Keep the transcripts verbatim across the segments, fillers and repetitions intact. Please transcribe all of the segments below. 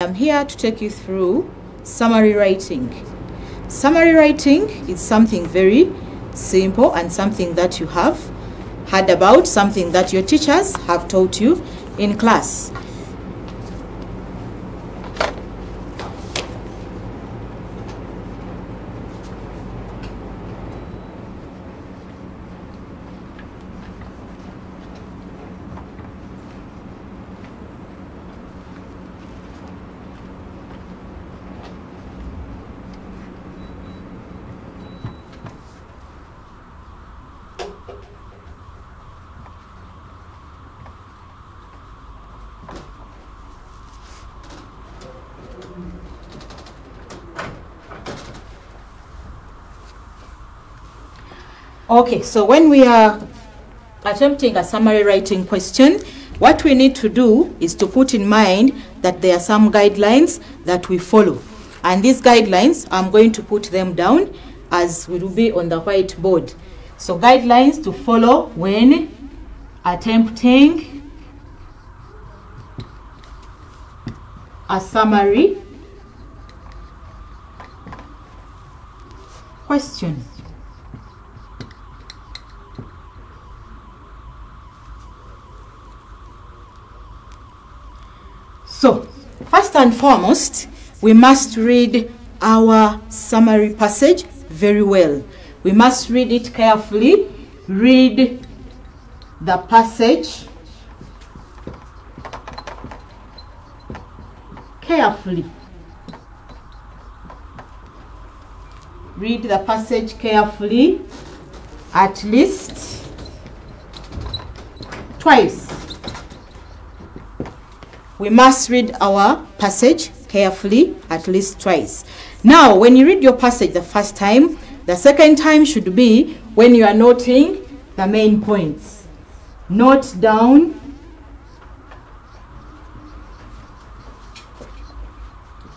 I'm here to take you through summary writing. Summary writing is something very simple and something that you have heard about, something that your teachers have taught you in class. Okay, so when we are attempting a summary writing question, what we need to do is to put in mind that there are some guidelines that we follow. And these guidelines, I'm going to put them down as will be on the whiteboard. So guidelines to follow when attempting a summary question. So, first and foremost, we must read our summary passage very well. We must read it carefully. Read the passage carefully. Read the passage carefully at least twice. We must read our passage carefully at least twice. Now, when you read your passage the first time, the second time should be when you are noting the main points. Note down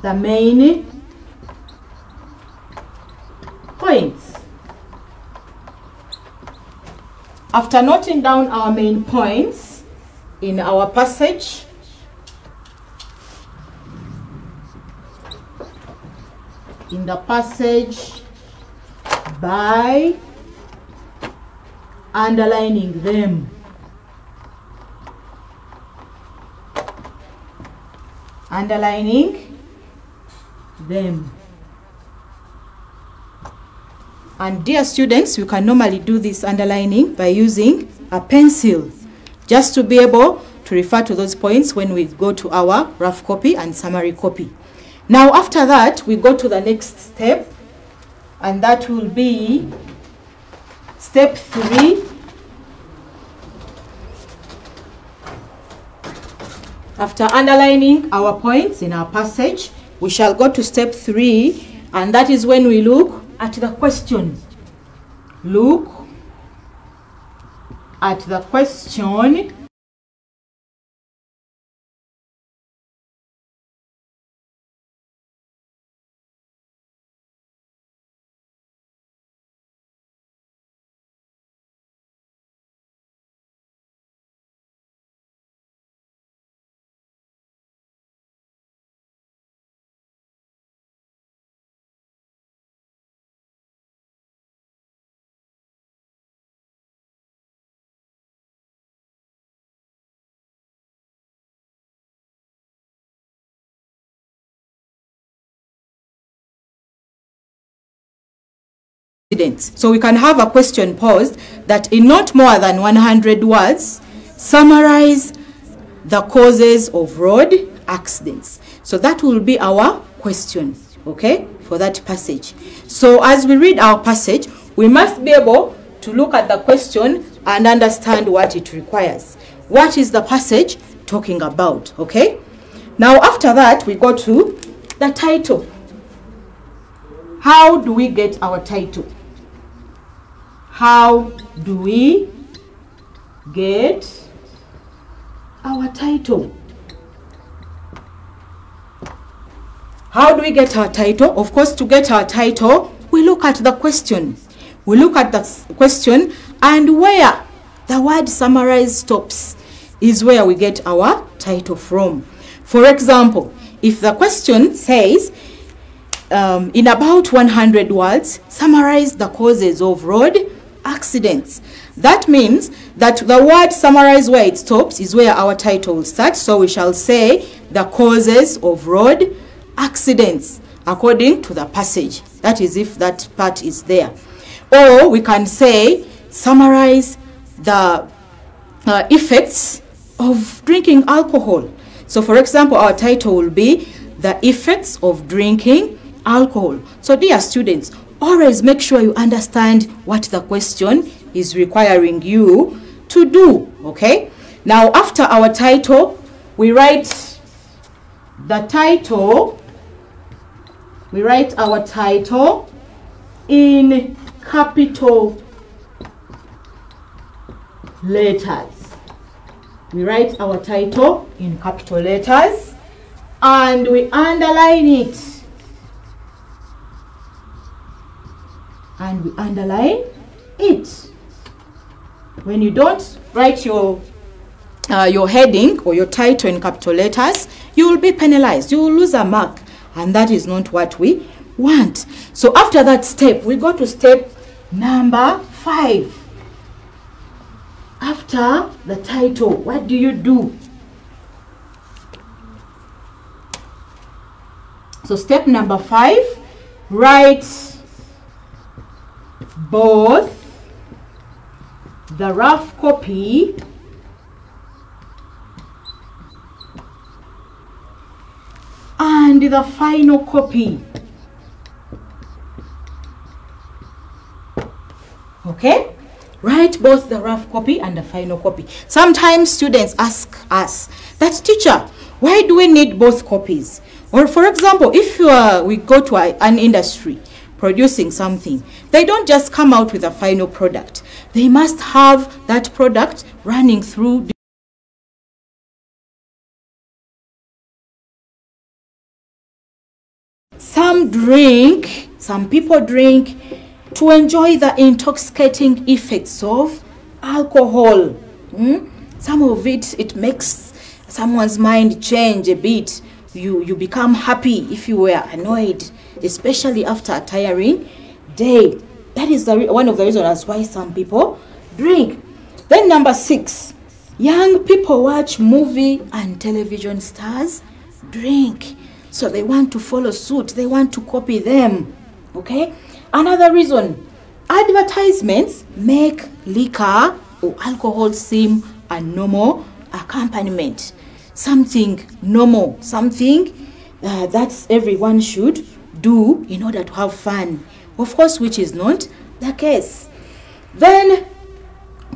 the main points. After noting down our main points in our passage, in the passage by underlining them. Underlining them. And dear students, you can normally do this underlining by using a pencil, just to be able to refer to those points when we go to our rough copy and summary copy. Now, after that, we go to the next step, and that will be step three. After underlining our points in our passage, we shall go to step three, and that is when we look at the question. Look at the question. So we can have a question posed that in not more than one hundred words summarize the causes of road accidents. So that will be our question, okay, for that passage. So as we read our passage, we must be able to look at the question and understand what it requires. What is the passage talking about, okay? Now after that, we go to the title. How do we get our title? How do we get our title? How do we get our title? Of course, to get our title, we look at the question. We look at the question, and where the word summarize stops is where we get our title from. For example, If the question says, um, in about one hundred words, summarize the causes of road accidents, that means that the word summarize where it stops is where our title starts. So we shall say the causes of road accidents according to the passage. That is if that part is there. Or we can say summarize the uh, effects of drinking alcohol. So for example, our title will be the effects of drinking alcohol. So dear students, always make sure you understand what the question is requiring you to do, okay? Now, after our title, we write the title, we write our title in capital letters. We write our title in capital letters and we underline it. And we underline it. When you don't write your uh, your heading or your title in capital letters, you will be penalized. You will lose a mark. And that is not what we want. So after that step, we go to step number five. After the title, what do you do? So step number five, write both the rough copy and the final copy. Okay? Write both the rough copy and the final copy. Sometimes students ask us that, teacher, why do we need both copies? Or for example, if you are, we go to a, an industry producing something, they don't just come out with a final product. They must have that product running through some drink, some people drink to enjoy the intoxicating effects of alcohol. Mm? Some of it, it makes someone's mind change a bit. You, you become happy if you were annoyed, especially after a tiring day. That is the one of the reasons why some people drink. Then number six, young people watch movie and television stars drink. So they want to follow suit. They want to copy them. Okay? Another reason, advertisements make liquor or alcohol seem a normal accompaniment, something normal, something uh, that everyone should do in order to have fun, of course, which is not the case. Then,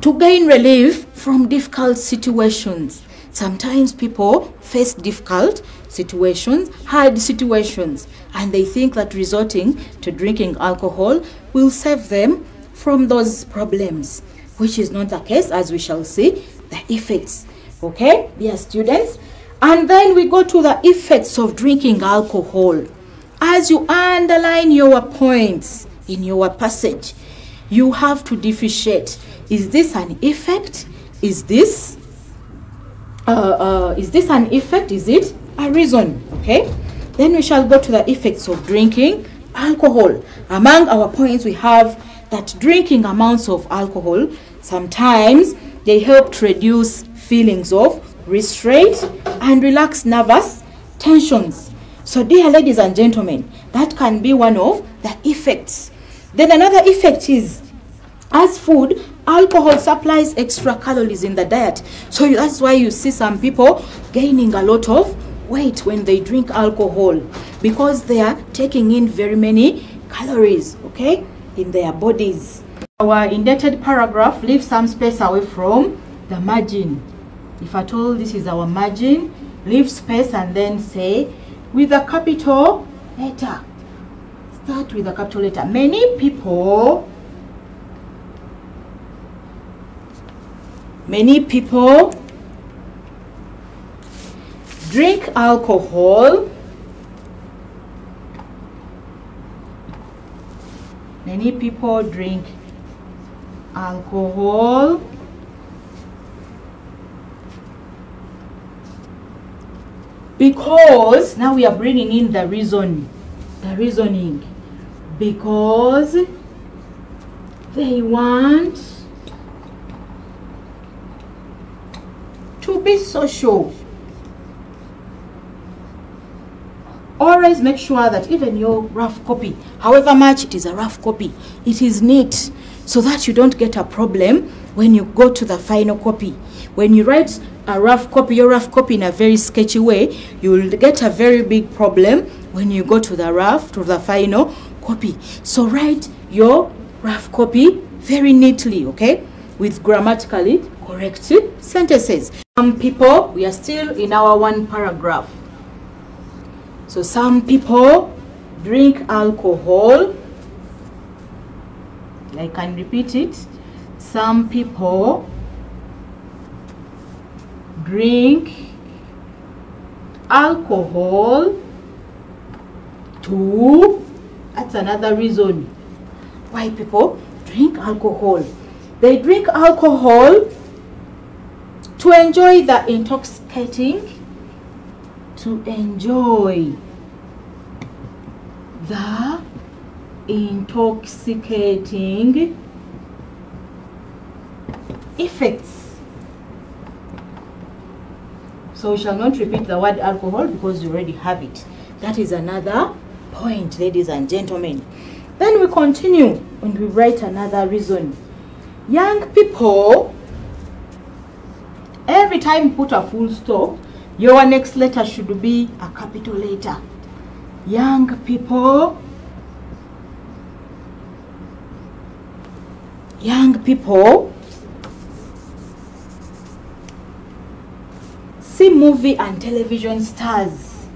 to gain relief from difficult situations. Sometimes people face difficult situations, hard situations, and they think that resorting to drinking alcohol will save them from those problems, which is not the case, as we shall see the effects. Okay, dear students? And then we go to the effects of drinking alcohol. As you underline your points in your passage, you have to differentiate. Is this an effect? Is this Uh, uh, is this an effect? Is it a reason? Okay, then we shall go to the effects of drinking alcohol. Among our points, we have that drinking amounts of alcohol, sometimes they help to reduce feelings of restraint and relax nervous tensions. So dear ladies and gentlemen, that can be one of the effects. Then another effect is, as food, alcohol supplies extra calories in the diet. So that's why you see some people gaining a lot of weight when they drink alcohol, because they are taking in very many calories, okay, in their bodies. Our indented paragraph, leave some space away from the margin. If at all this is our margin, leave space and then say with a capital letter. Start with a capital letter. Many people Many people drink alcohol. Many people drink alcohol Because now we are bringing in the reason, the reasoning. Because they want to be social. Always make sure that even your rough copy, however much it is a rough copy, it is neat, so that you don't get a problem when you go to the final copy. When you write a rough copy, your rough copy in a very sketchy way, you will get a very big problem when you go to the rough, to the final copy. So write your rough copy very neatly, okay, with grammatically correct sentences. Some people, we are still in our one paragraph. So some people drink alcohol. I can repeat it. Some people drink alcohol to, that's another reason why people drink alcohol. They drink alcohol to enjoy the intoxicating, to enjoy the intoxicating effects. So we shall not repeat the word alcohol because you already have it. That is another point, ladies and gentlemen. Then we continue and we write another reason. Young people, every time you put a full stop, your next letter should be a capital letter. Young people, young people see movie and television stars.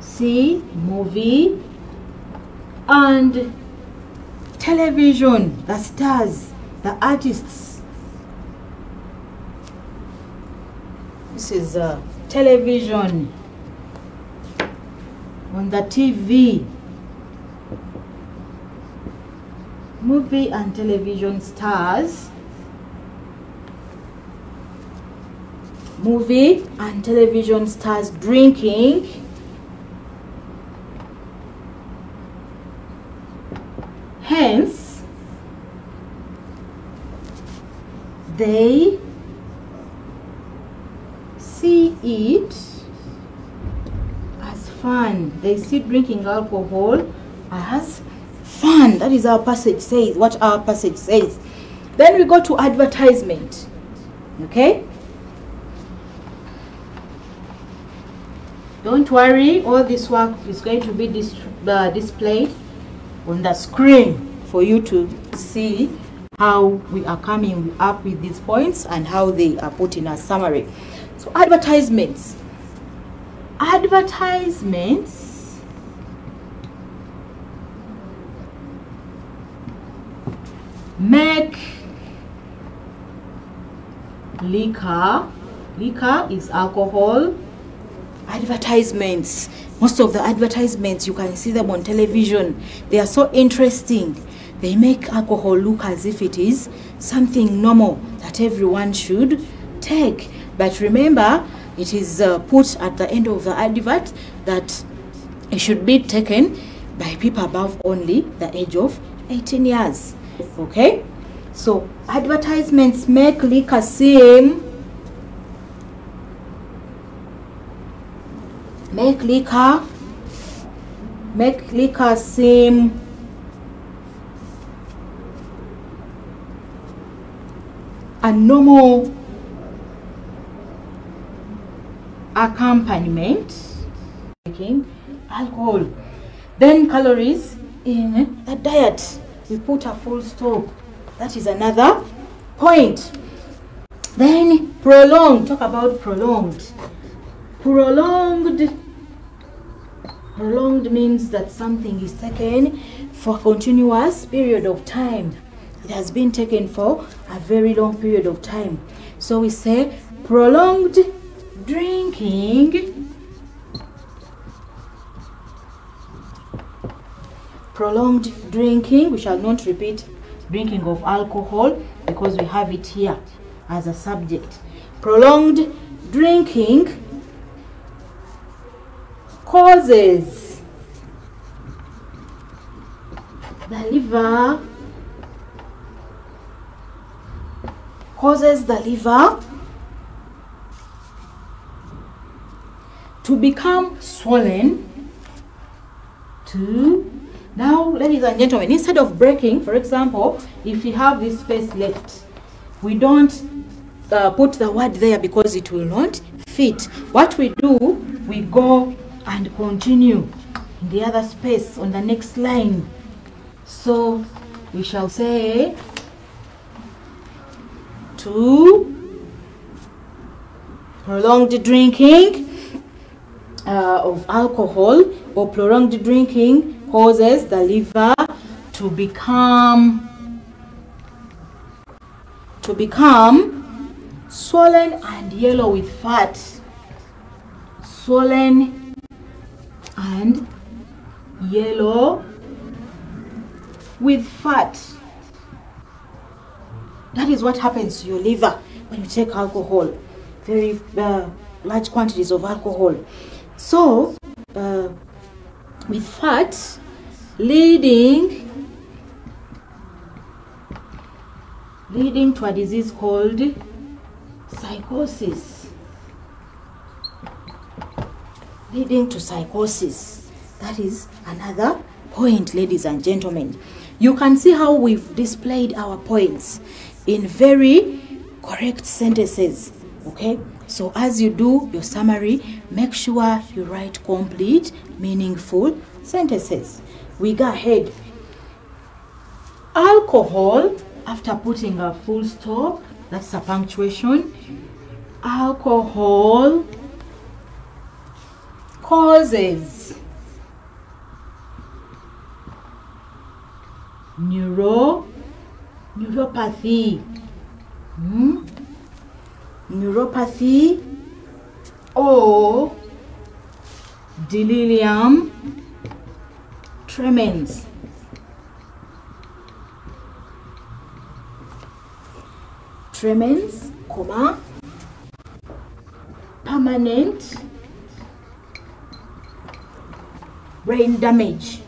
See movie and television, the stars, the artists. This is uh, television, on the T V. Movie and television stars. Movie and television stars drinking . Hence they see it as fun. They see drinking alcohol as fun. That is our passage says, what our passage says. Then we go to advertisement. Okay? Don't worry, all this work is going to be dis uh, displayed on the screen for you to see how we are coming up with these points and how they are put in a summary. So advertisements. Advertisements make liquor. Liquor is alcohol. Advertisements, most of the advertisements you can see them on television, they are so interesting. They make alcohol look as if it is something normal that everyone should take, but remember it is uh, put at the end of the advert that it should be taken by people above only the age of eighteen years. Okay, so advertisements make liquor seem Make liquor, make liquor seem a normal accompaniment, taking alcohol. Then calories in the diet. We put a full stop. That is another point. Then prolonged, talk about prolonged. Prolonged. Prolonged means that something is taken for a continuous period of time. It has been taken for a very long period of time. So we say prolonged drinking. Prolonged drinking. We shall not repeat drinking of alcohol because we have it here as a subject. Prolonged drinking causes the liver causes the liver to become swollen to. Now, ladies and gentlemen, instead of breaking, for example, if you have this space left, we don't uh, put the word there because it will not fit. What we do, we go and continue in the other space on the next line. So we shall say to prolonged drinking uh, of alcohol or prolonged drinking causes the liver to become to become swollen and yellow with fat, swollen and yellow with fat. That is what happens to your liver when you take alcohol, very uh, large quantities of alcohol. So uh, with fat, leading leading to a disease called psychosis, leading to psychosis. That is another point, ladies and gentlemen. You can see how we've displayed our points in very correct sentences. Okay, so as you do your summary, make sure you write complete, meaningful sentences. We go ahead. Alcohol, after putting a full stop, that's a punctuation. Alcohol causes neuro, neuropathy. Hmm? Neuropathy or delirium tremens. Tremens, comma, permanent brain damage.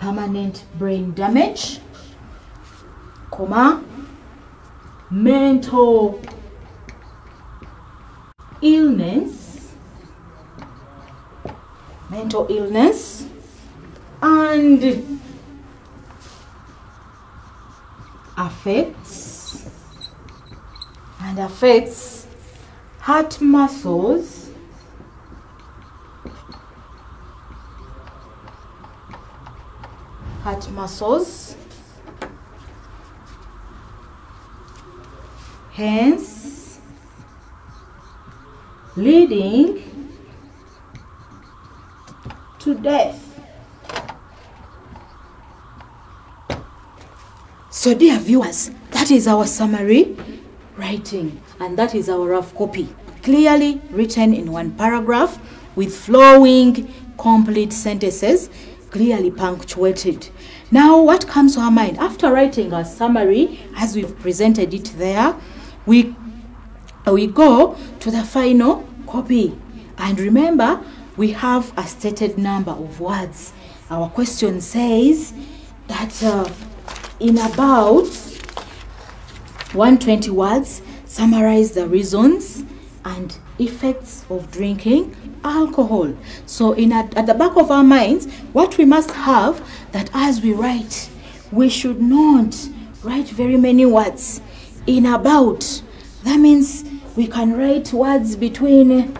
Permanent brain damage, comma, mental illness, mental illness and affects and affects heart muscles, heart muscles. Hence, leading to death. So, dear viewers, that is our summary writing, and that is our rough copy, clearly written in one paragraph with flowing, complete sentences, clearly punctuated. Now, what comes to our mind after writing our summary as we've presented it there? We, we go to the final copy, and remember we have a stated number of words. Our question says that uh, in about one hundred twenty words, summarize the reasons and effects of drinking alcohol. So in a, at the back of our minds, what we must have that as we write, we should not write very many words. In about, that means we can write words between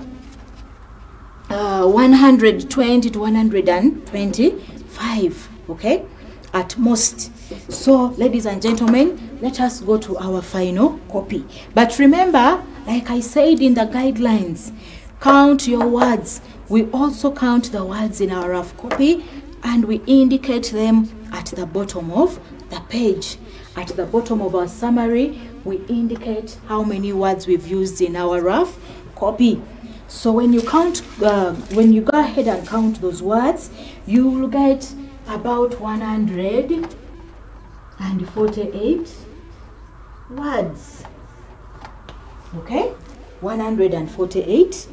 uh, one hundred twenty to one hundred twenty-five, okay, at most. So, ladies and gentlemen, let us go to our final copy. But remember, like I said in the guidelines, count your words. We also count the words in our rough copy, and we indicate them at the bottom of the page. At the bottom of our summary, we indicate how many words we've used in our rough copy. So when you count, uh, when you go ahead and count those words, you will get about one hundred forty-eight words. Okay? one hundred forty-eight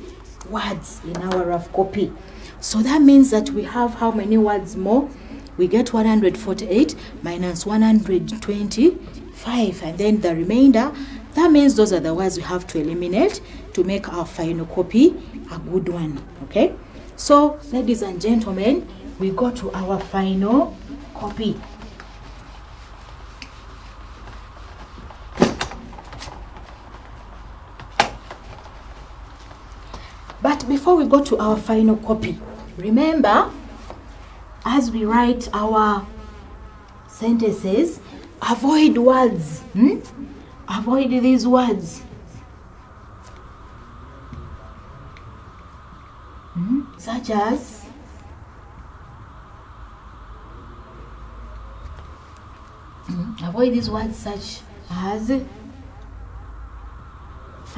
words in our rough copy. So that means that we have how many words more? We get one hundred forty-eight minus one hundred twenty-five, and then the remainder. That means those are the words we have to eliminate to make our final copy a good one. Okay, so ladies and gentlemen, we go to our final copy. But before we go to our final copy, remember, as we write our sentences, avoid words. Hmm? Avoid these words. Hmm? Such as hmm? avoid these words such as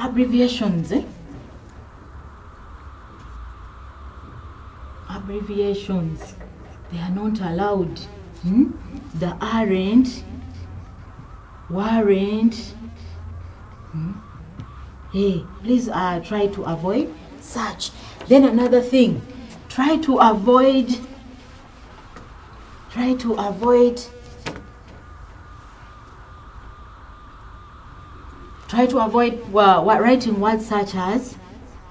abbreviations. Eh? Abbreviations. They are not allowed. Hmm? The aren't, weren't. Hmm? Hey, please uh, try to avoid such. Then another thing, try to avoid, try to avoid, try to avoid uh, writing words such as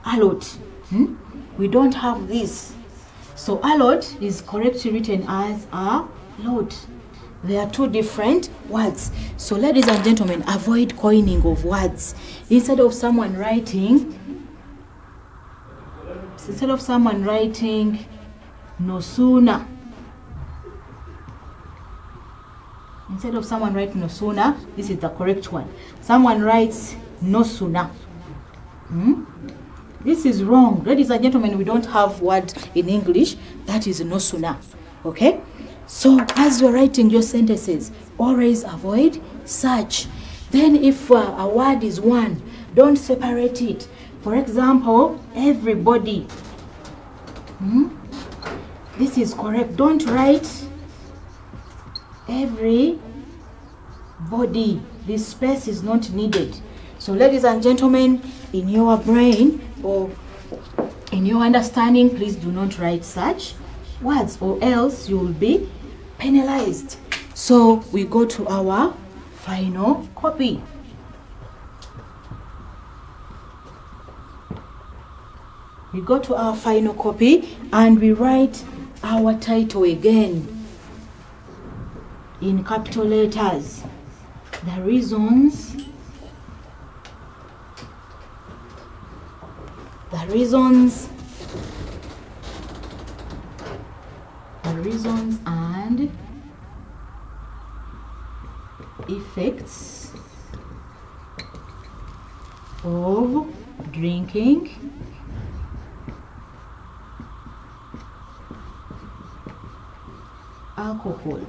a lot. Hmm? We don't have this. So a lot is correctly written as a lot. There are two different words. So ladies and gentlemen, avoid coining of words. Instead of someone writing, instead of someone writing no sooner, instead of someone writing no sooner, this is the correct one. Someone writes no sooner. Hmm? This is wrong. Ladies and gentlemen, we don't have word in English that is no sooner. Okay? So, as you're writing your sentences, always avoid such. Then, if uh, a word is one, don't separate it. For example, everybody. Hmm? This is correct. Don't write everybody. This space is not needed. So, ladies and gentlemen, in your brain or in your understanding, please do not write such words, or else you will be penalized. So we go to our final copy. We go to our final copy and we write our title again in capital letters. The reasons The reasons, the reasons and effects of drinking alcohol.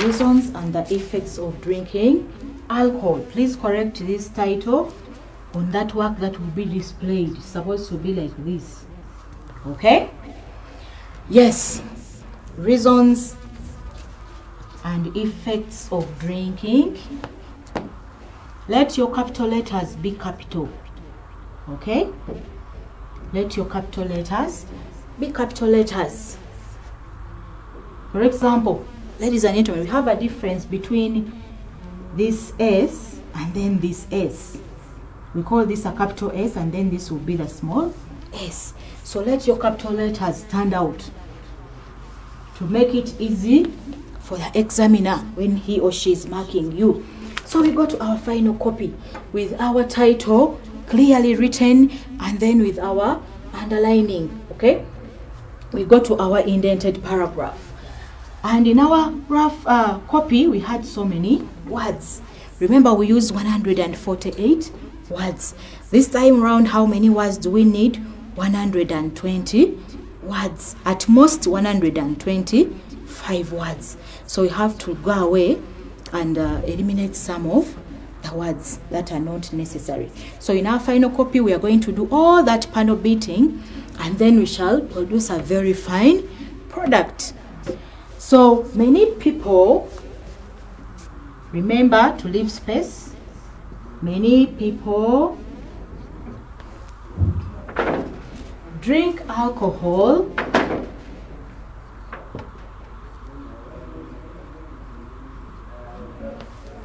Reasons and the effects of drinking alcohol. Please correct this title on that work that will be displayed. It's supposed to be like this. Okay? Yes. Reasons and effects of drinking. Let your capital letters be capital. Okay? Let your capital letters be capital letters. For example, ladies and gentlemen, we have a difference between this S and then this S. We call this a capital S, and then this will be the small s. So let your capital letters stand out to make it easy for the examiner when he or she is marking you. So we go to our final copy with our title clearly written and then with our underlining. Okay? We go to our indented paragraph. And in our rough uh, copy, we had so many words. Remember, we used one hundred forty-eight words. This time around, how many words do we need? one hundred twenty words. At most, one hundred twenty-five words. So we have to go away and uh, eliminate some of the words that are not necessary. So in our final copy, we are going to do all that panel beating, and then we shall produce a very fine product. So many people remember to leave space. Many people drink alcohol.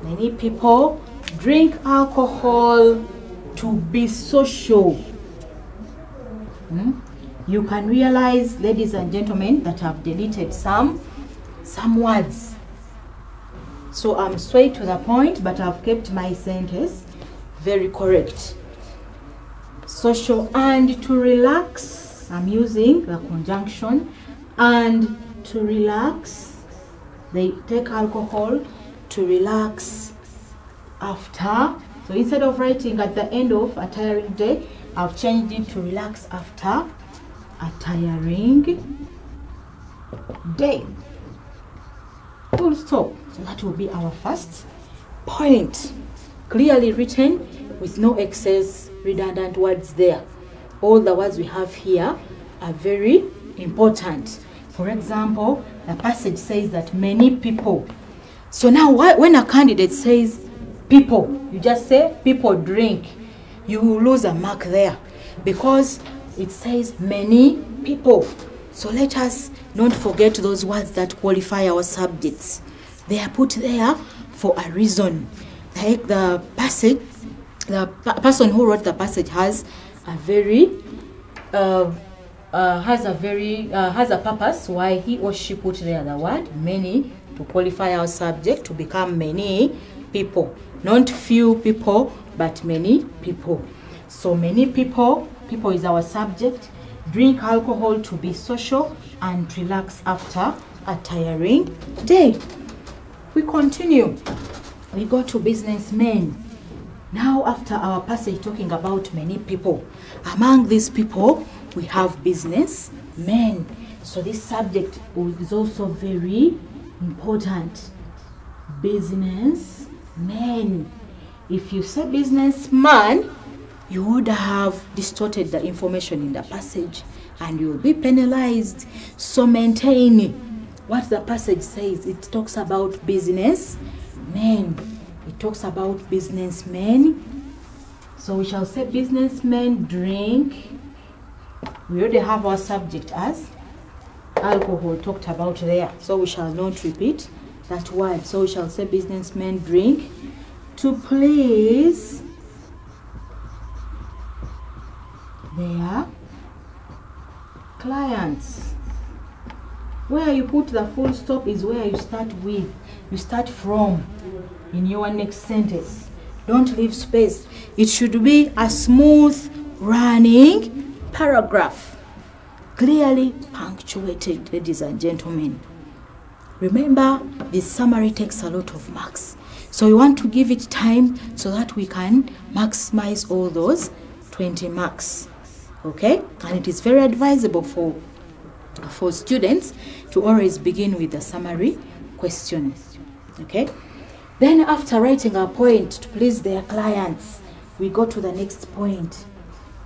Many people drink alcohol to be social. Hmm? You can realize, ladies and gentlemen, that I've deleted some some words. So I'm straight to the point, but I've kept my sentence very correct. Social and to relax. I'm using the conjunction and to relax. They take alcohol to relax after. So instead of writing at the end of a tiring day, I've changed it to relax after a tiring day. Full stop. So that will be our first point. Clearly written with no excess redundant words there. All the words we have here are very important. For example, the passage says that many people. So now when a candidate says people, you just say people drink. You will lose a mark there because it says many people. So let us not forget those words that qualify our subjects. They are put there for a reason. Like the passage, the person who wrote the passage has a very uh, uh, has a very uh, has a purpose why he or she put there the word many to qualify our subject to become many people, not few people, but many people. So many people, people is our subject, drink alcohol to be social and relax after a tiring day. We continue. We go to businessmen. Now after our passage talking about many people, among these people we have businessmen. So this subject is also very important. Businessmen. If you say businessman, you would have distorted the information in the passage and you will be penalized. So maintain what the passage says. It talks about businessmen. It talks about businessmen. So we shall say businessmen drink. We already have our subject as alcohol talked about there. So we shall not repeat that word. So we shall say businessmen drink to please their clients. Where you put the full stop is where you start with. You start from in your next sentence. Don't leave space. It should be a smooth running paragraph, clearly punctuated, ladies and gentlemen. Remember, this summary takes a lot of marks. So we want to give it time so that we can maximize all those twenty marks. Okay, and it is very advisable for for students to always begin with the summary question. Okay, then after writing our point to please their clients, we go to the next point,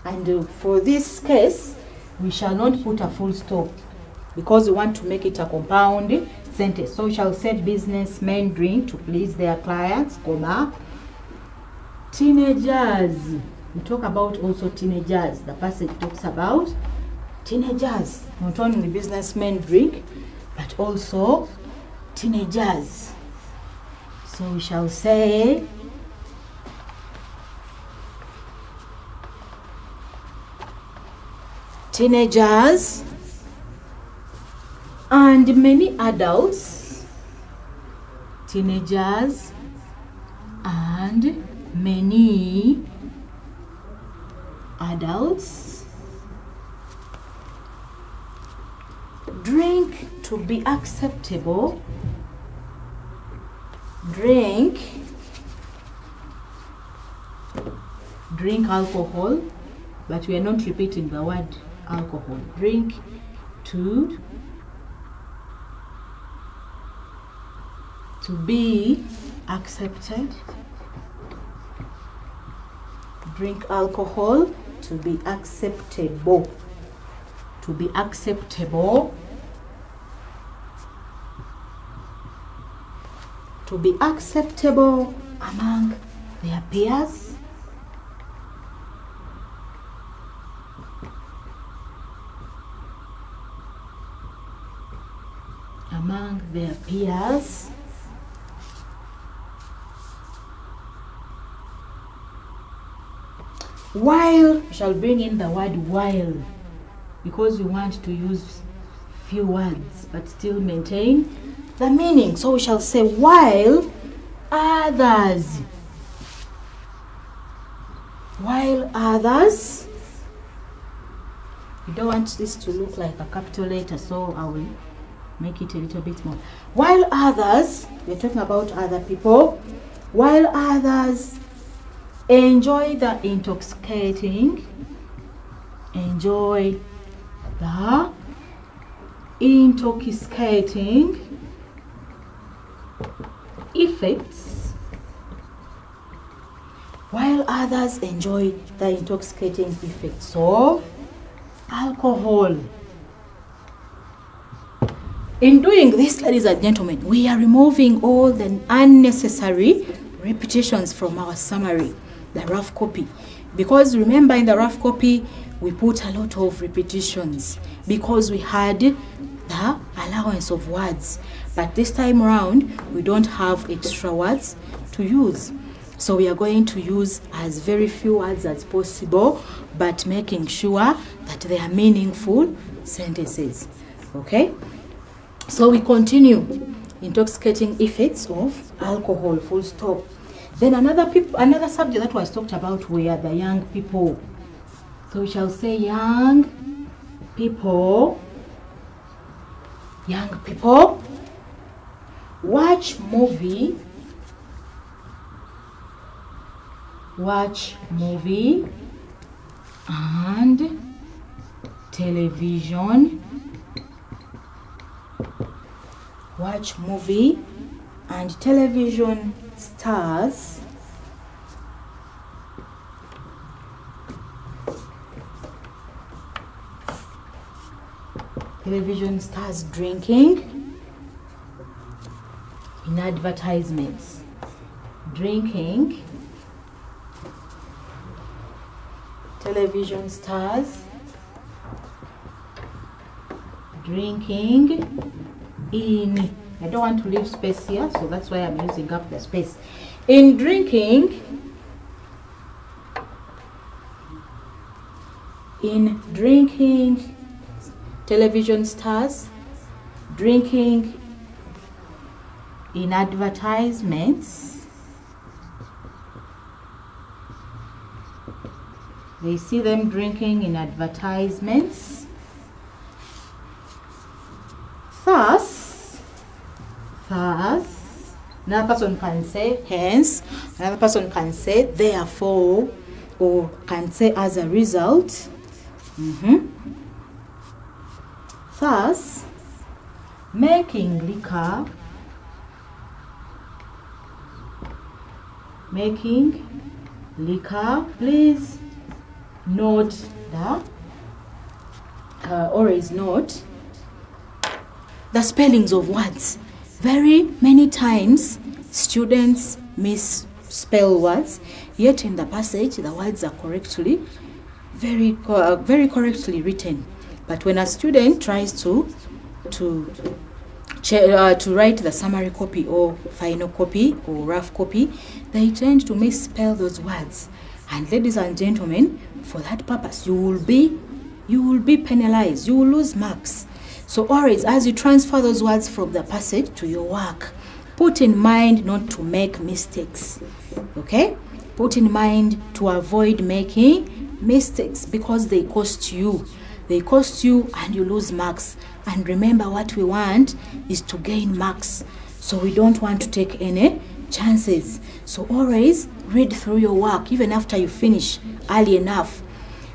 and uh, for this case we shall not put a full stop because we want to make it a compound sentence. So we shall say businessmen drink to please their clients, comma teenagers. We talk about also teenagers. The passage talks about teenagers. Not only businessmen drink, but also teenagers. So we shall say teenagers and many adults. Teenagers and many adults drink to be acceptable. Drink drink alcohol, but we are not repeating the word alcohol. Drink to to be accepted drink alcohol to be acceptable. To be acceptable. To be acceptable among their peers. Among their peers. While, shall bring in the word while, because we want to use few words but still maintain the meaning. So we shall say while others, while others. You don't want this to look like a capital letter, so I will make it a little bit more. While others, we're talking about other people, while others enjoy the intoxicating, enjoy the intoxicating effects, while others enjoy the intoxicating effects of alcohol. In doing this, ladies and gentlemen, we are removing all the unnecessary repetitions from our summary, the rough copy, because remember in the rough copy we put a lot of repetitions because we had the allowance of words, but this time around we don't have extra words to use, so we are going to use as very few words as possible, but making sure that they are meaningful sentences. Okay, so we continue. Intoxicating effects of alcohol, full stop. Then another people, another subject that was talked about were the young people. So we shall say young people, young people watch movie, watch movie and television, watch movie and television stars. Television stars drinking in advertisements. Drinking. Television stars drinking in, I don't want to leave space here, so that's why I'm using up the space. In drinking, in drinking, television stars drinking in advertisements. They see them drinking in advertisements. Thus, thus, another person can say hence, another person can say therefore, or can say as a result. Mm-hmm. Thus, making liquor, making liquor, please note the, uh, always note the spellings of words. Very many times students misspell words, yet in the passage the words are correctly, very uh, very correctly written. But when a student tries to to uh, to write the summary copy or final copy or rough copy, they tend to misspell those words. And ladies and gentlemen, for that purpose you will be you will be penalized. You will lose marks. So always, as you transfer those words from the passage to your work, put in mind not to make mistakes, okay? Put in mind to avoid making mistakes because they cost you. They cost you and you lose marks. And remember, what we want is to gain marks. So we don't want to take any chances. So always read through your work, even after you finish early enough.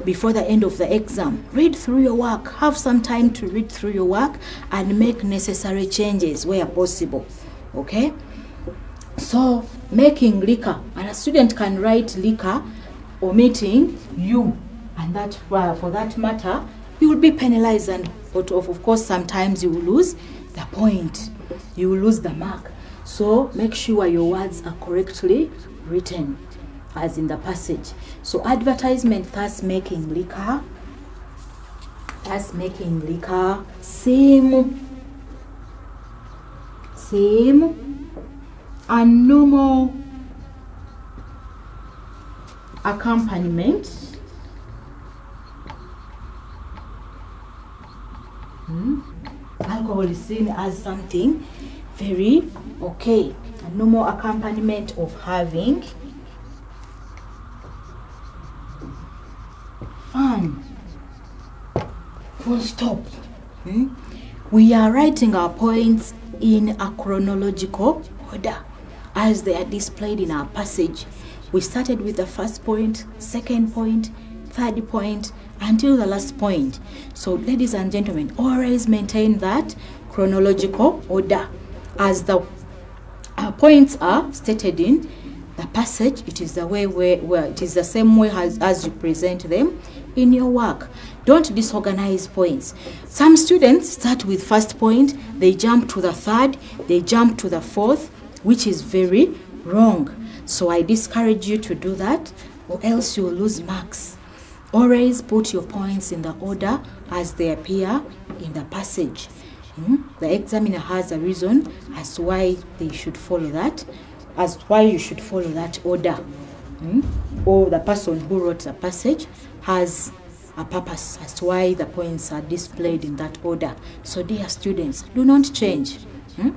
Before the end of the exam, read through your work. Have some time to read through your work and make necessary changes where possible. Okay? So, making liquor. And a student can write liquor or meeting you, and that uh, for that matter, you will be penalized, and of course sometimes you will lose the point, you will lose the mark. So make sure your words are correctly written, as in the passage. So advertisement, thus making liquor, thus making liquor seem, seem a normal accompaniment hmm? Alcohol is seen as something very okay, a normal accompaniment of having fun, full stop. hmm? We are writing our points in a chronological order as they are displayed in our passage. We started with the first point, second point, third point, until the last point. So ladies and gentlemen, always maintain that chronological order. As the uh, points are stated in the passage, it is the way where, where it is the same way as, as you present them in your work. Don't disorganize points. Some students start with first point, they jump to the third, they jump to the fourth, which is very wrong. So I discourage you to do that, or else you'll lose marks. Always put your points in the order as they appear in the passage. Hmm? The examiner has a reason as to why they should follow that, as why you should follow that order. Hmm? Or the person who wrote the passage has a purpose as to why the points are displayed in that order. So dear students, do not change. Hmm?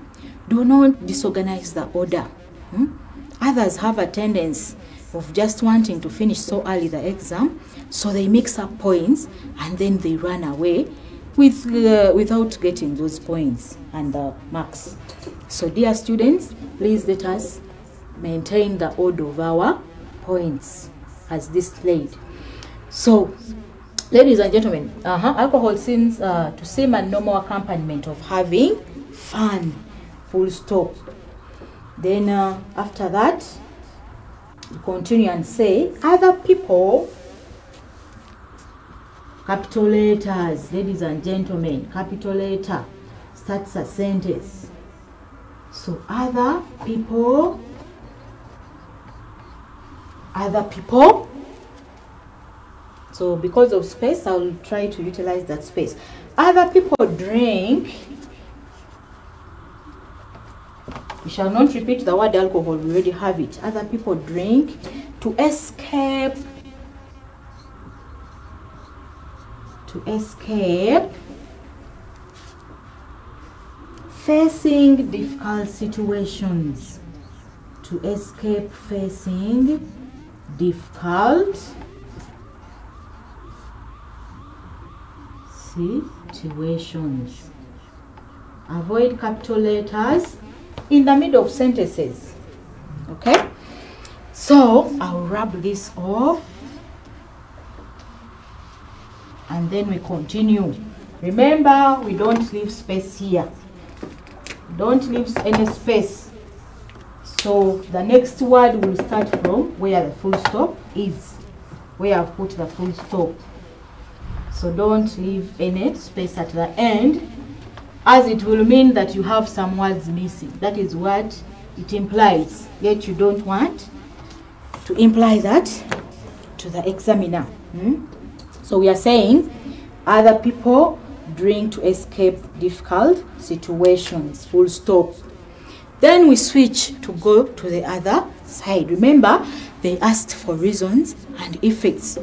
Do not disorganize the order. Hmm? Others have a tendency of just wanting to finish so early the exam, so they mix up points and then they run away with uh, without getting those points and the marks. So dear students, please let us maintain the order of our points as displayed. So ladies and gentlemen, uh-huh, alcohol seems uh, to seem a normal accompaniment of having fun, full stop. Then uh, after that, you continue and say, other people, capital letters, ladies and gentlemen, capital letter starts a sentence. So other people, other people. So because of space, I'll try to utilize that space. Other people drink. We shall not repeat the word alcohol, we already have it. Other people drink to escape, to escape facing difficult situations, to escape facing difficult situations. Avoid capital letters in the middle of sentences. Okay, so I'll rub this off and then we continue. Remember, we don't leave space here, don't leave any space. So the next word will start from where the full stop is, where I've put the full stop. So don't leave any space at the end, as it will mean that you have some words missing. That is what it implies, yet you don't want to imply that to the examiner. Hmm? So we are saying other people drink to escape difficult situations, full stop. Then we switch to go to the other side. Remember, they asked for reasons and effects.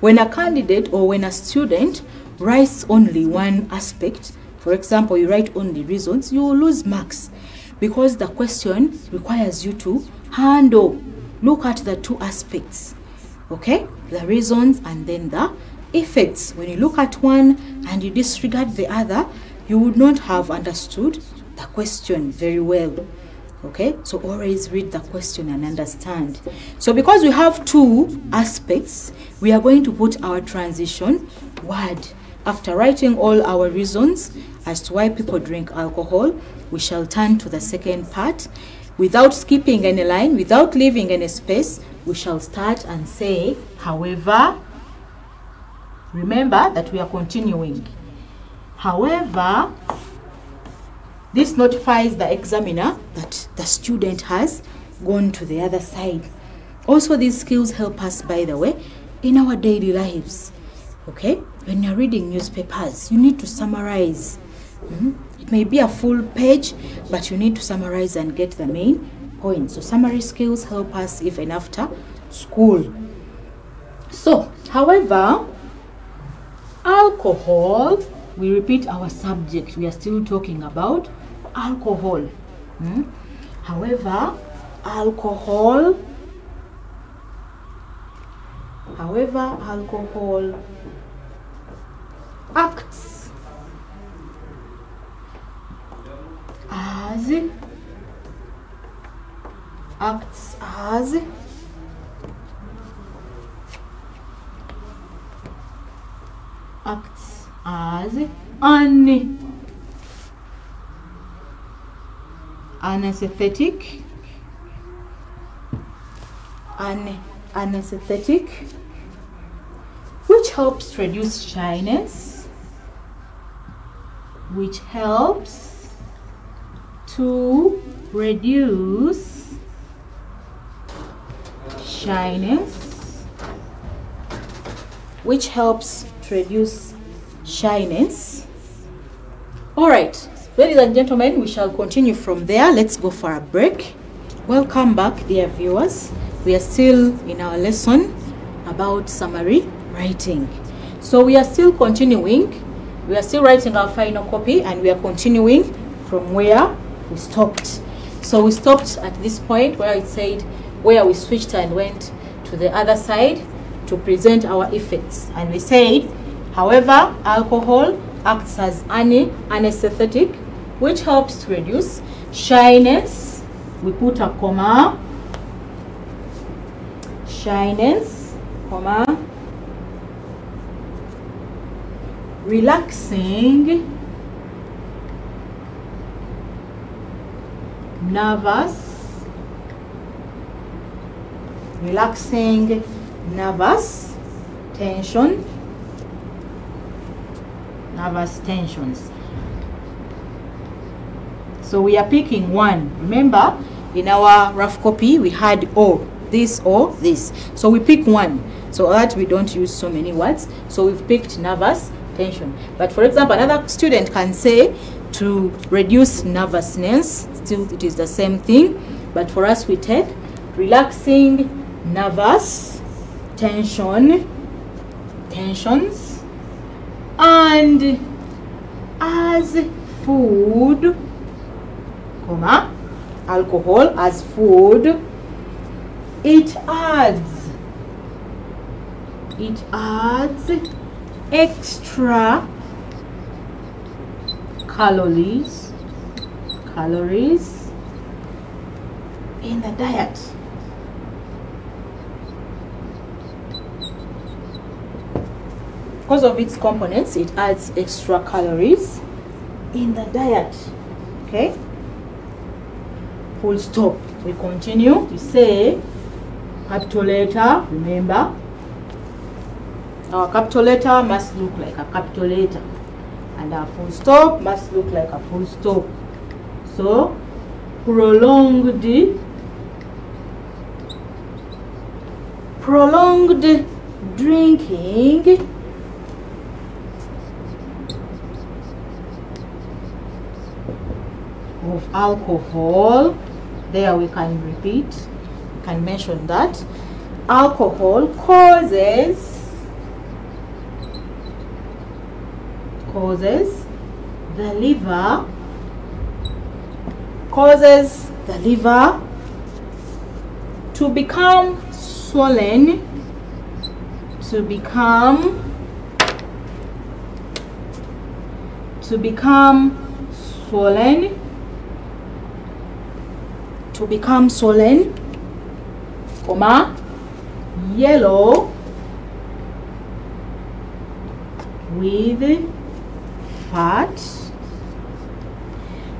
When a candidate or when a student writes only one aspect, for example, you write only reasons, you will lose marks because the question requires you to handle, look at the two aspects, okay? The reasons and then the effects. When you look at one and you disregard the other, you would not have understood the question very well, okay? So always read the question and understand. So because we have two aspects, we are going to put our transition word. After writing all our reasons as to why people drink alcohol, we shall turn to the second part, without skipping any line, without leaving any space, we shall start and say, however. Remember that we are continuing. However, this notifies the examiner that the student has gone to the other side. Also, these skills help us, by the way, in our daily lives. Okay, when you're reading newspapers, you need to summarize. Mm-hmm. It may be a full page, but you need to summarize and get the main point. So summary skills help us even after school. So, however, alcohol, we repeat our subject. We are still talking about alcohol. Hmm? However, alcohol, however, alcohol acts as, acts as, acts as an anesthetic, an anesthetic, which helps reduce shyness, which helps to reduce shyness, which helps reduce shyness. All right, ladies and gentlemen, we shall continue from there. Let's go for a break. Welcome back, dear viewers. We are still in our lesson about summary writing. So we are still continuing. We are still writing our final copy, and we are continuing from where we stopped. So we stopped at this point where it said where we switched and went to the other side to present our effects, and we said, however, alcohol acts as an anesthetic, which helps to reduce shyness. We put a comma, shyness, comma, relaxing, nervous, relaxing, nervous tension, nervous tensions. So we are picking one. Remember, in our rough copy we had O, this, O, this. So we pick one so that we don't use so many words. So we've picked nervous tension. But for example, another student can say to reduce nervousness. Still, it is the same thing. But for us, we take relaxing nervous tension, tensions, and as food, comma, alcohol as food, it adds, it adds extra calories, calories in the diet. Because of its components, it adds extra calories in the diet. Okay, full stop. We continue. We say capital letter. Remember, our capital letter must look like a capital letter, and our full stop must look like a full stop. So prolonged, prolonged drinking, of alcohol. There we can repeat, we can mention that alcohol causes, causes the liver, causes the liver to become swollen, to become, to become swollen, to become swollen, comma, yellow with fat.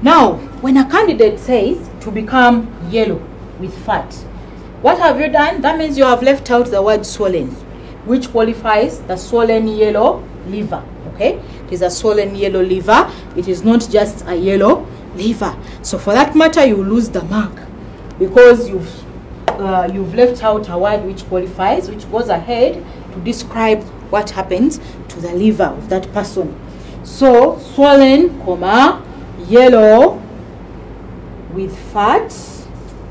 Now, when a candidate says to become yellow with fat. What have you done? That means you have left out the word swollen, which qualifies the swollen yellow liver. Okay, it is a swollen yellow liver. It is not just a yellow liver. So for that matter, you lose the mark because you've uh, you've left out a word which qualifies, which goes ahead to describe what happens to the liver of that person. So swollen, comma, yellow with fat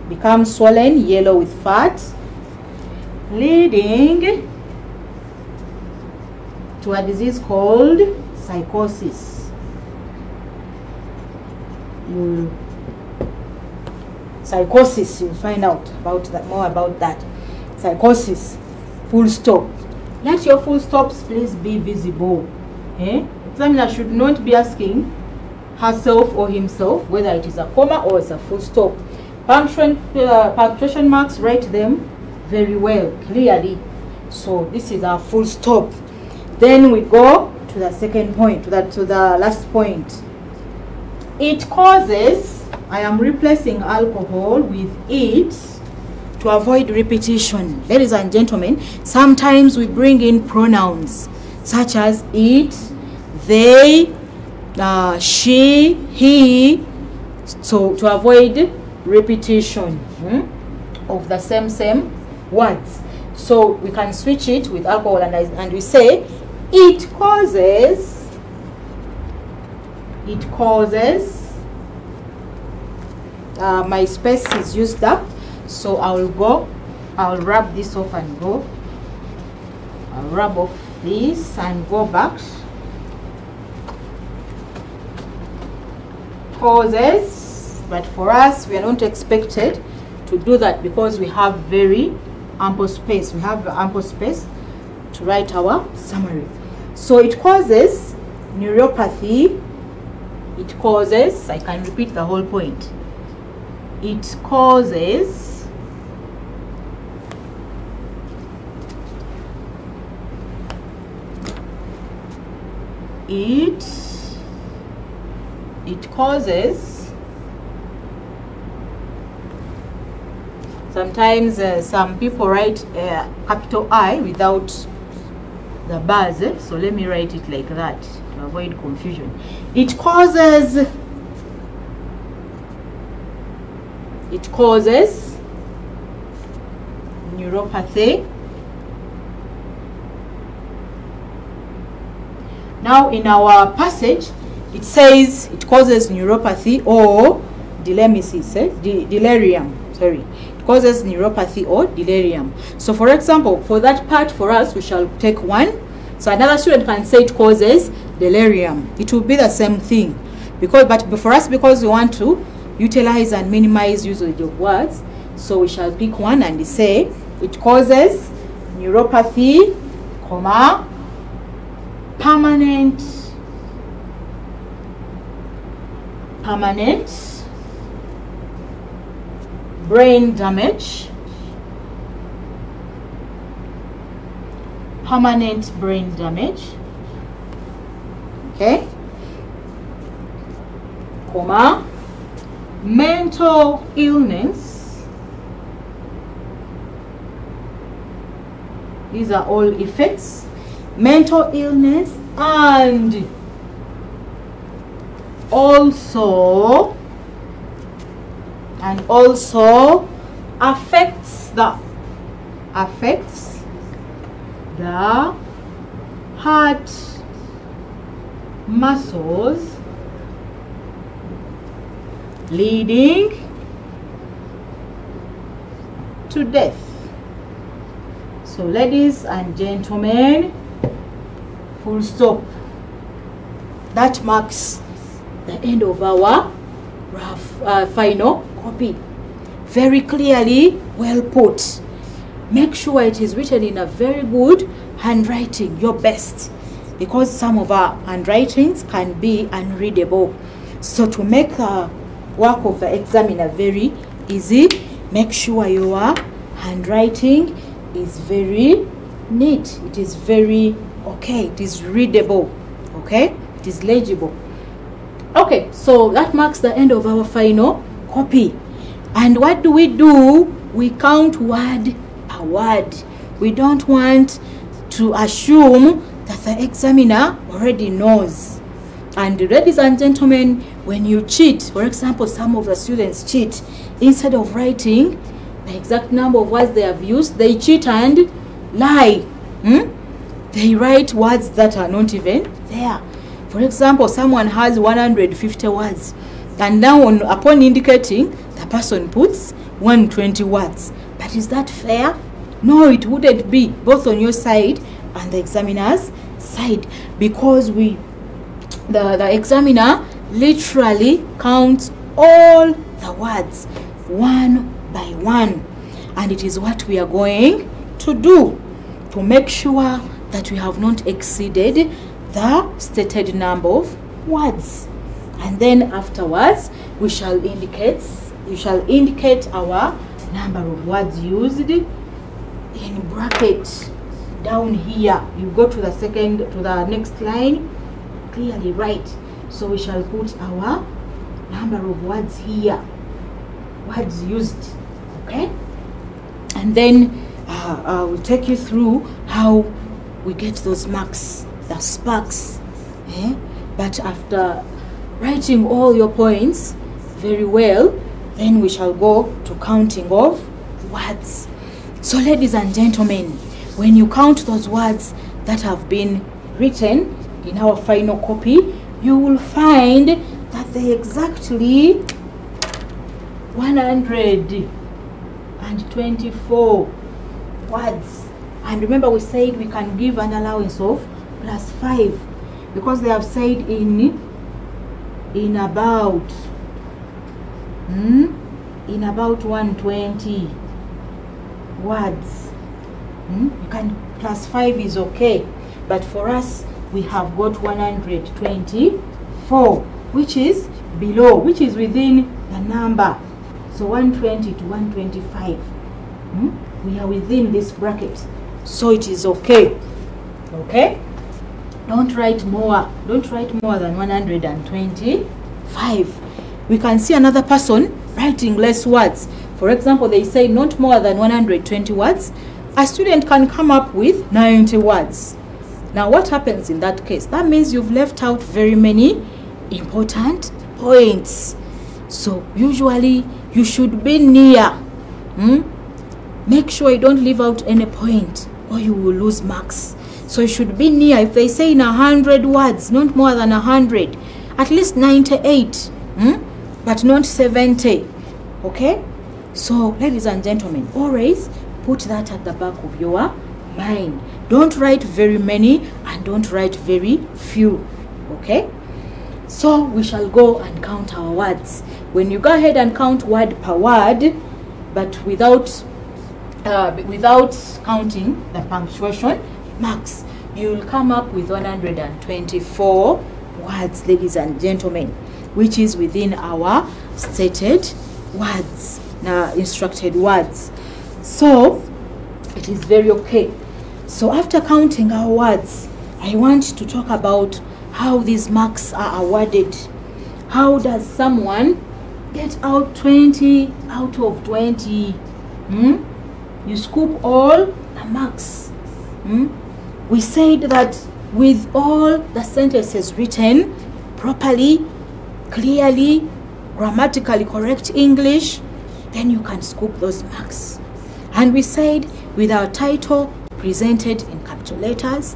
becomes swollen yellow with fat, leading to a disease called psychosis. Mm. Psychosis, you'll find out about that, more about that. Psychosis, full stop. Let your full stops please be visible. Eh? Examiner should not be asking herself or himself whether it is a comma or it's a full stop. Punctuation, uh, punctuation marks, write them very well, clearly. So this is our full stop. Then we go to the second point, to the, to the last point. It causes, I am replacing alcohol with it to avoid repetition. Ladies and gentlemen, sometimes we bring in pronouns such as it, they, uh, she, he, so to avoid repetition hmm, of the same same words. So we can switch it with alcohol and, and we say, it causes, it causes, uh, my space is used up, so I'll go, I'll rub this off and go, I'll rub off this and go back. Causes, but for us, we are not expected to do that because we have very ample space, we have ample space to write our summary. So it causes neuropathy, it causes, I can repeat the whole point, it causes it it causes sometimes uh, some people write uh, capital I without the bars, eh? So let me write it like that to avoid confusion. It causes, it causes neuropathy. Now in our passage it says it causes neuropathy or delemesis, eh? De delirium, sorry. It causes neuropathy or delirium. So for example, for that part for us, we shall take one. So another student can say it causes delirium. It will be the same thing. Because, but for us, because we want to utilize and minimize usage of words, so we shall pick one and say it causes neuropathy, comma, permanent, permanent brain damage, permanent brain damage, okay, comma, mental illness. These are all effects, mental illness, and also and also affects the affects the heart muscles, leading to death. So ladies and gentlemen, full stop. That marks the end of our uh, final copy. Very clearly, well put. Make sure it is written in a very good handwriting, your best, because some of our handwritings can be unreadable. So to make the work of the examiner very easy, make sure your handwriting is very neat. It is very okay. It is readable. Okay. It is legible. Okay, so that marks the end of our final copy. And what do we do? We count word a word. We don't want to assume that the examiner already knows. And ladies and gentlemen, when you cheat, for example, some of the students cheat. Instead of writing the exact number of words they have used, they cheat and lie. Hmm? They write words that are not even there. For example, someone has one hundred fifty words, and now on, upon indicating, the person puts one hundred twenty words. But is that fair? No, it wouldn't be, both on your side and the examiner's side, because we the, the examiner literally counts all the words one by one. And it is what we are going to do to make sure that we have not exceeded the stated number of words. And then afterwards we shall indicate we shall indicate our number of words used in brackets down here. You go to the second to the next line, clearly write. So we shall put our number of words here, words used, okay? And then uh, I will take you through how we get those marks, the sparks, eh? But after writing all your points very well, then we shall go to counting of words. So ladies and gentlemen, when you count those words that have been written in our final copy, you will find that they exactly one hundred twenty-four words. And remember, we said we can give an allowance of plus five, because they have said in in about hmm, in about one hundred twenty words. Hmm? You can, plus five is okay, but for us we have got one hundred twenty-four, which is below, which is within the number. So one hundred twenty to one hundred twenty-five, hmm? We are within this bracket, so it is okay. Okay, don't write more don't write more than one hundred twenty-five. We can see another person writing less words. For example, they say not more than one hundred twenty words. A student can come up with ninety words. Now what happens in that case? That means you've left out very many important points. So usually you should be near. Hmm? Make sure you don't leave out any point or you will lose marks. So you should be near. If they say in a hundred words, not more than a hundred, at least ninety-eight, hmm? But not seventy. Okay? So ladies and gentlemen, always put that at the back of your mind. Don't write very many and don't write very few, okay? So we shall go and count our words. When you go ahead and count word per word, but without uh, without counting the punctuation marks, you'll come up with one hundred twenty-four words, ladies and gentlemen, which is within our stated words, now instructed words. So it is very okay. So after counting our words, I want to talk about how these marks are awarded. How does someone get out twenty out of twenty? Hmm? You scoop all the marks. Hmm? We said that with all the sentences written properly, clearly, grammatically correct English, then you can scoop those marks. And we said with our title presented in capital letters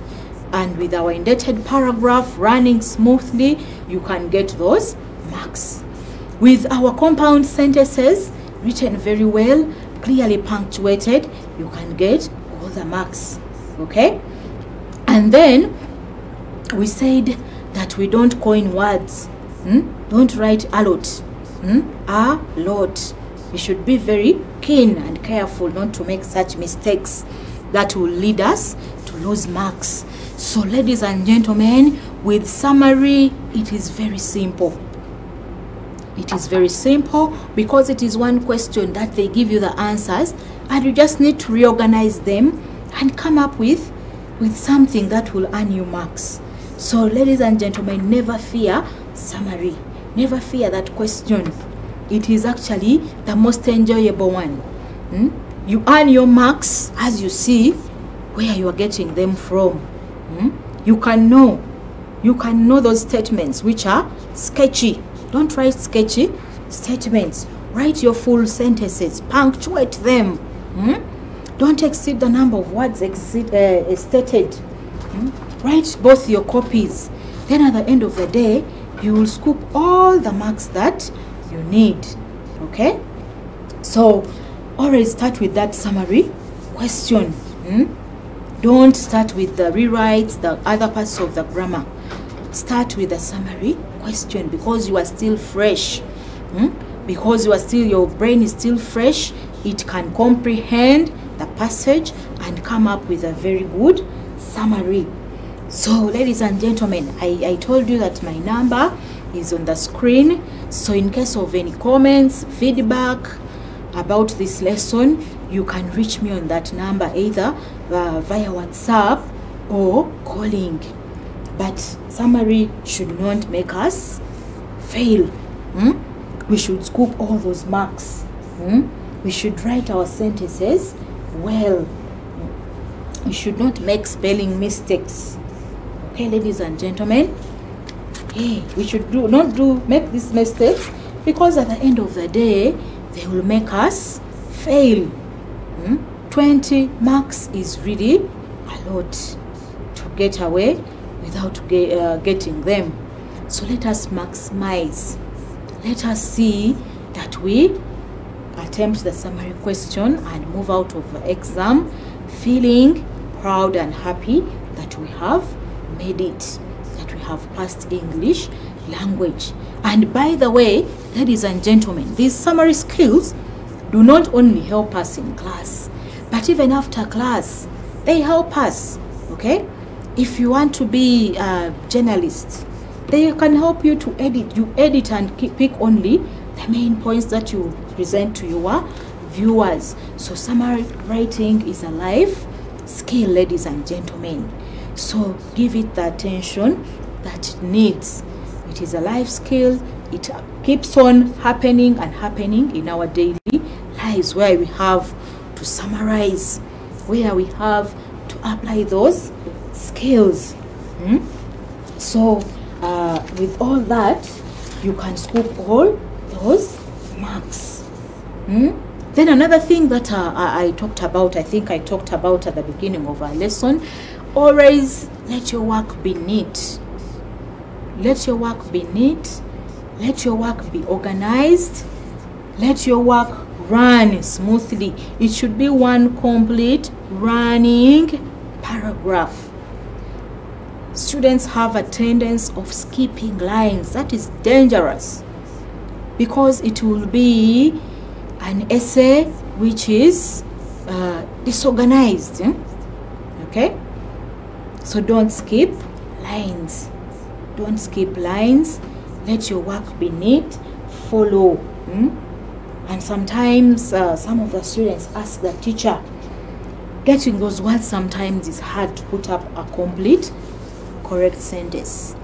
and with our indented paragraph running smoothly, you can get those marks. With our compound sentences written very well, clearly punctuated, you can get all the marks, okay? And then we said that we don't coin words. Hmm? Don't write a lot. Hmm? A lot. We should be very keen and careful not to make such mistakes that will lead us to lose marks. So ladies and gentlemen, with summary, it is very simple. It is very simple because it is one question that they give you the answers, and you just need to reorganize them and come up with, with something that will earn you marks. So ladies and gentlemen, never fear summary. Never fear that question. it is actually the most enjoyable one. Hmm? You earn your marks as you see where you are getting them from. Hmm? You can know. You can know those statements which are sketchy. Don't write sketchy statements. Write your full sentences. Punctuate them. Hmm? Don't exceed the number of words exceed, uh, stated. Hmm? Write both your copies. Then at the end of the day, you will scoop all the marks that you need. Okay? So, always start with that summary question. Hmm? Don't start with the rewrites, the other parts of the grammar. Start with the summary question because you are still fresh. Hmm? Because you are still, your brain is still fresh, it can comprehend the passage and come up with a very good summary. So, ladies and gentlemen, I, I told you that my number is on the screen. So, in case of any comments, feedback about this lesson, you can reach me on that number either uh, via WhatsApp or calling. But summary should not make us fail. Hmm? We should scoop all those marks. Hmm? We should write our sentences well. We should not make spelling mistakes. Hey, ladies and gentlemen, hey, we should do not do make these mistakes because at the end of the day they will make us fail. Hmm? twenty marks is really a lot to get away without get, uh, getting them. So let us maximize. Let us see that we attempt the summary question and move out of the exam feeling proud and happy that we have made it, that we have passed English language. And by the way, ladies and gentlemen, these summary skills do not only help us in class, but even after class, they help us, okay? If you want to be a journalist, they can help you to edit. You edit and pick only the main points that you present to your viewers. So summary writing is a life skill, ladies and gentlemen. So give it the attention that it needs. It is a life skill. It keeps on happening and happening in our daily lives where we have to summarize, where we have to apply those skills. Hmm? So uh, with all that, you can scoop all those marks. Hmm? Then another thing that uh, I talked about, I think I talked about at the beginning of our lesson, always let your work be neat. Let your work be neat. Let your work be organized. Let your work run smoothly. It should be one complete running paragraph. Students have a tendency of skipping lines. That is dangerous because it will be an essay which is uh, disorganized. Hmm? Okay? So don't skip lines. Don't skip lines. Let your work be neat. Follow. Hmm? And sometimes uh, some of the students ask the teacher, getting those words sometimes is hard to put up a complete, correct sentence.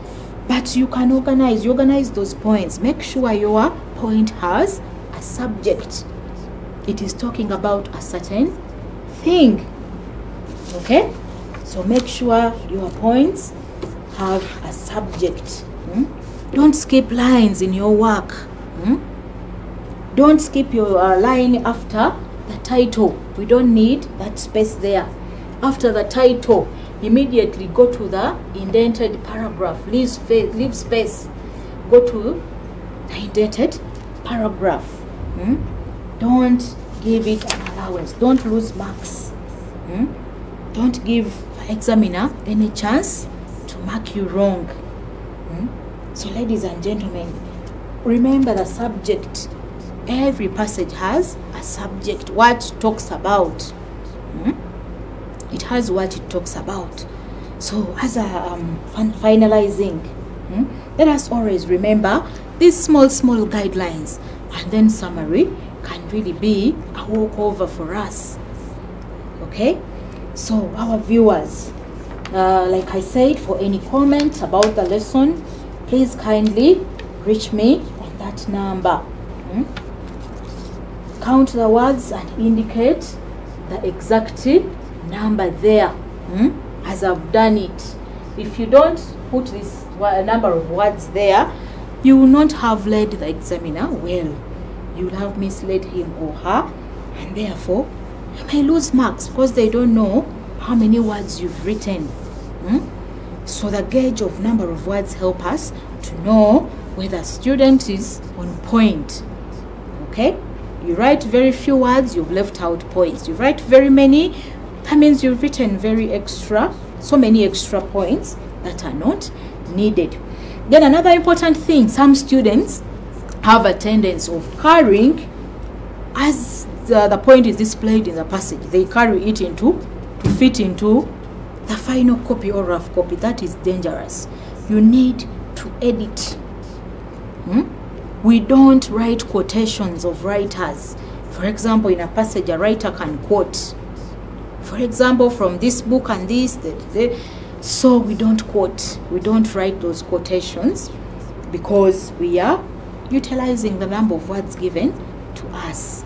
But you can organize. You organize those points. Make sure your point has a subject. It is talking about a certain thing. Okay? So make sure your points have a subject. Hmm? Don't skip lines in your work. Hmm? Don't skip your uh, line after the title. We don't need that space there. After the title, immediately go to the indented paragraph. Leave space. Leave space. Go to the indented paragraph. Hmm? Don't give it an allowance. Don't lose marks. Hmm? Don't give examiner any chance to mark you wrong. Hmm? So ladies and gentlemen, remember the subject. Every passage has a subject, what it talks about. Hmm? It has what it talks about. So as a um, finalizing, hmm, let us always remember these small small guidelines, and then summary can really be a walkover for us. Okay, so our viewers, Uh, like I said, for any comments about the lesson, please kindly reach me on that number. Hmm? Count the words and indicate the exact number there, hmm? as I've done it. If you don't put this number of words there, you will not have led the examiner well. You will have misled him or her, and therefore you may lose marks because they don't know how many words you've written. Hmm? So the gauge of number of words help us to know whether a student is on point. Okay? You write very few words, you've left out points. You write very many, that means you've written very extra, so many extra points that are not needed. Then another important thing, some students have a tendency of carrying, as the, the point is displayed in the passage, they carry it into, to fit into the final copy or rough copy. That is dangerous. You need to edit. Hmm? We don't write quotations of writers. For example, in a passage, a writer can quote. For example, from this book and this. The, the, so we don't quote. We don't write those quotations because we are utilizing the number of words given to us.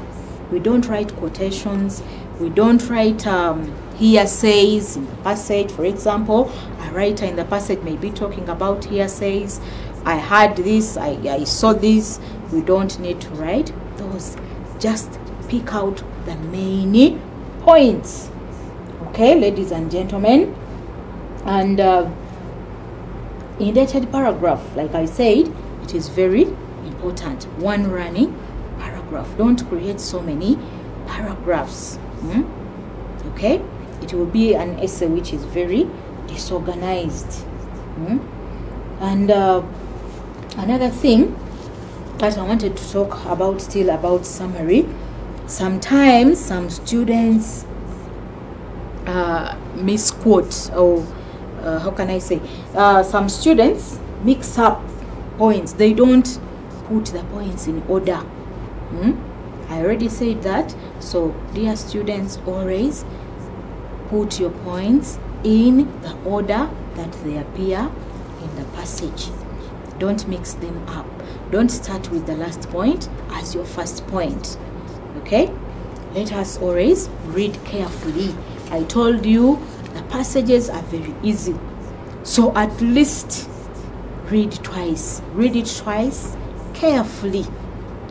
We don't write quotations. We don't write um, hearsays in the passage. For example, a writer in the passage may be talking about hearsays. I heard this, I, I saw this. We don't need to write those. Just pick out the main points. Okay, ladies and gentlemen. And uh, indented paragraph, like I said, it is very important. One running paragraph. Don't create so many paragraphs. Hmm? Okay? It will be an essay which is very disorganized. Mm? And uh, another thing that I wanted to talk about, still about summary. Sometimes some students uh, misquote, or uh, how can I say, uh, some students mix up points. They don't put the points in order. Mm? I already said that. So, dear students, always put your points in the order that they appear in the passage. Don't mix them up. Don't start with the last point as your first point. Okay? Let us always read carefully. I told you the passages are very easy. So at least read twice. Read it twice carefully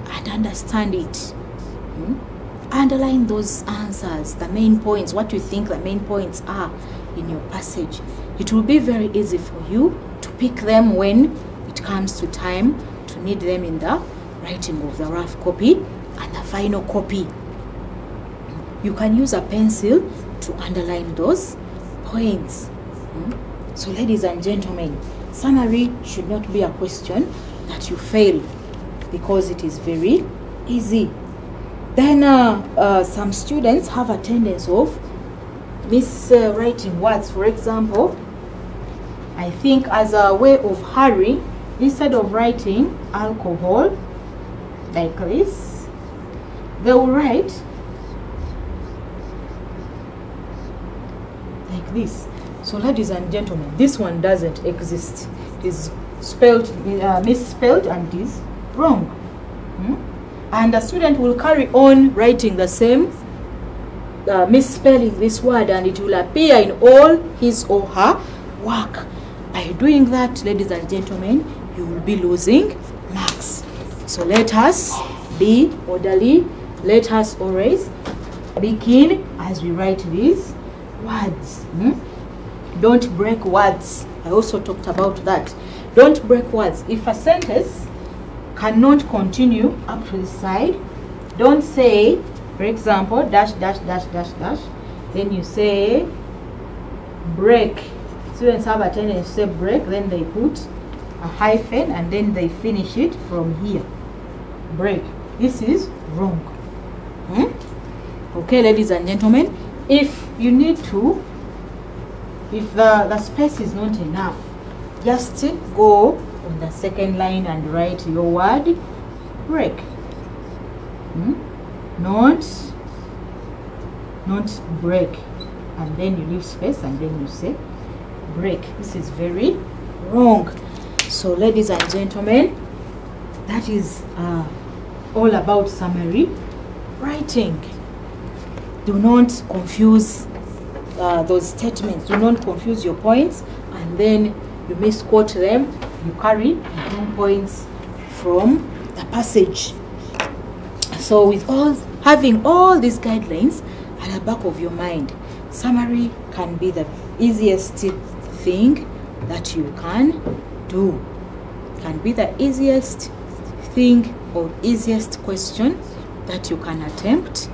and understand it. Hmm? Underline those answers, the main points, what you think the main points are in your passage. It will be very easy for you to pick them when it comes to time to need them in the writing of the rough copy and the final copy. You can use a pencil to underline those points. So, ladies and gentlemen, summary should not be a question that you fail because it is very easy. Then uh, uh, some students have a tendency of miswriting uh, words. For example, I think as a way of hurrying, instead of writing alcohol like this, they will write like this. So, ladies and gentlemen, this one doesn't exist. It is spelled, uh, misspelled, and is wrong. Hmm? And the student will carry on writing the same, uh, misspelling this word, and it will appear in all his or her work. By doing that, ladies and gentlemen, you will be losing marks. So let us be orderly. Let us always be keen as we write these words. Hmm? Don't break words. I also talked about that. Don't break words. If a sentence cannot continue up to the side, don't say, for example, dash dash dash dash dash, then you say break. Students have a tendency to say break, then they put a hyphen and then they finish it from here, break. This is wrong. Hmm? Okay, ladies and gentlemen, if you need to, if the, the space is not enough, just go on the second line and write your word break. Hmm? Not, not break. And then you leave space and then you say break. This is very wrong. So, ladies and gentlemen, that is uh, all about summary writing. Do not confuse uh, those statements. Do not confuse your points and then you misquote them. You carry wrong points from the passage. So with all having all these guidelines at the back of your mind, summary can be the easiest thing that you can do. Can be the easiest thing or easiest question that you can attempt